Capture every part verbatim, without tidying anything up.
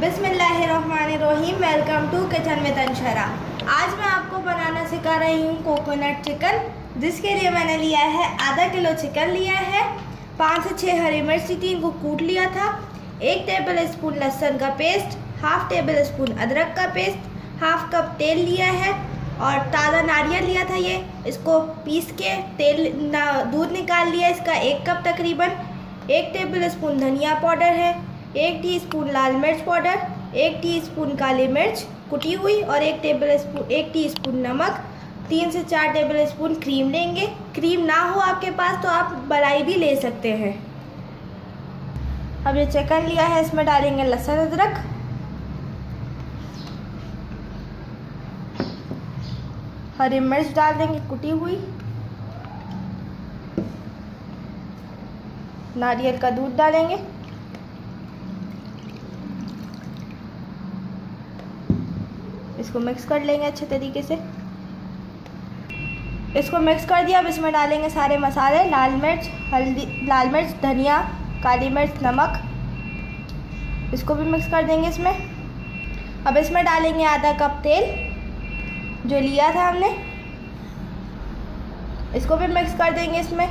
बिस्मिल्लाहिर्रहमानिर्रहीम। Welcome to kitchen with Anshara. आज मैं आपको बनाना सिखा रही हूँ कोकोनट चिकन, जिसके लिए मैंने लिया है आधा किलो चिकन लिया है, पाँच से छः हरी मिर्च थी, इनको कूट लिया था, एक टेबल स्पून लहसुन का पेस्ट, हाफ टेबल स्पून अदरक का पेस्ट, हाफ कप तेल लिया है और ताज़ा नारियल लिया था। ये इसको पीस के तेल दूध निकाल लिया इसका एक कप तकरीबन। एक टेबल स्पून धनिया पाउडर है, एक टीस्पून लाल मिर्च पाउडर, एक टीस्पून काली मिर्च कुटी हुई और एक टेबल स्पून एक टीस्पून नमक, तीन से चार टेबल स्पून क्रीम लेंगे। क्रीम ना हो आपके पास तो आप मलाई भी ले सकते हैं। अब ये चिकन लिया है, इसमें डालेंगे लहसुन अदरक, हरी मिर्च डाल देंगे कुटी हुई, नारियल का दूध डालेंगे, इसको मिक्स कर लेंगे अच्छे तरीके से। इसको मिक्स कर दिया। अब इसमें डालेंगे सारे मसाले, लाल मिर्च, हल्दी, लाल मिर्च, धनिया, काली मिर्च, नमक, इसको भी मिक्स कर देंगे इसमें। अब इसमें डालेंगे आधा कप तेल जो लिया था हमने, इसको भी मिक्स कर देंगे इसमें।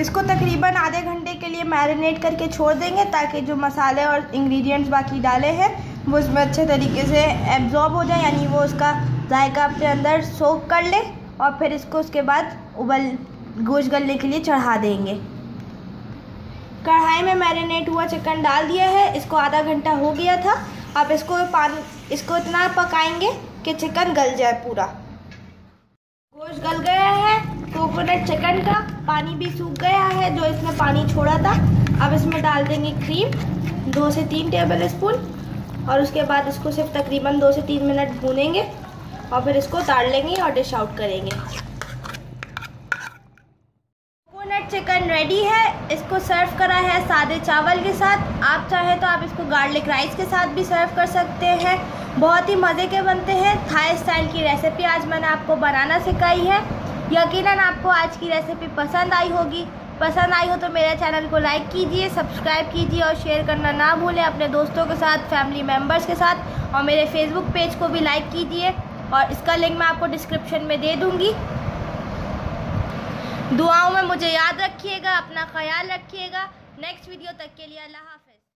इसको तकरीबन आधे घंटे के लिए मैरिनेट करके छोड़ देंगे, ताकि जो मसाले और इंग्रेडिएंट्स बाकी डाले हैं वो इसमें अच्छे तरीके से एब्जॉर्ब हो जाए, यानी वो उसका जायका अपने अंदर सोख कर ले। और फिर इसको उसके बाद उबल गोश्त गलने के लिए चढ़ा देंगे। कढ़ाई में मैरिनेट हुआ चिकन डाल दिया है, इसको आधा घंटा हो गया था। आप इसको पानी इसको इतना पकाएँगे कि चिकन गल जाए पूरा। गोश्त गल गया है, कोकोनट चिकन का पानी भी सूख गया है जो इसने पानी छोड़ा था। अब इसमें डाल देंगे क्रीम, दो से तीन टेबल स्पून, और उसके बाद इसको सिर्फ तकरीबन दो से तीन मिनट भूनेंगे और फिर इसको उतार लेंगे और डिश आउट करेंगे। कोकोनट चिकन रेडी है। इसको सर्व करा है सादे चावल के साथ। आप चाहे तो आप इसको गार्लिक राइस के साथ भी सर्व कर सकते हैं। बहुत ही मज़े के बनते हैं। थाई स्टाइल की रेसिपी आज मैंने आपको बनाना सिखाई है। यकीनन आपको आज की रेसिपी पसंद आई होगी। पसंद आई हो तो मेरे चैनल को लाइक कीजिए, सब्सक्राइब कीजिए और शेयर करना ना भूलें अपने दोस्तों के साथ, फैमिली मेम्बर्स के साथ। और मेरे फेसबुक पेज को भी लाइक कीजिए और इसका लिंक मैं आपको डिस्क्रिप्शन में दे दूँगी। दुआओं में मुझे याद रखिएगा, अपना ख्याल रखिएगा। नेक्स्ट वीडियो तक के लिए अल्लाह हाफ़िज़।